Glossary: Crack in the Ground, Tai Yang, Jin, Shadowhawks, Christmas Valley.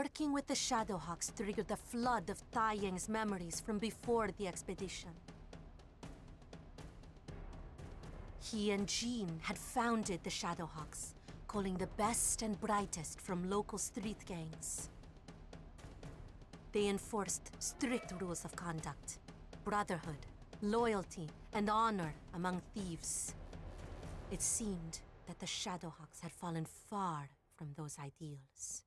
working with the Shadowhawks triggered a flood of Tai Yang's memories from before the expedition. He and Jin had founded the Shadowhawks, calling the best and brightest from local street gangs. They enforced strict rules of conduct, brotherhood, loyalty, and honor among thieves. It seemed that the Shadowhawks had fallen far from those ideals.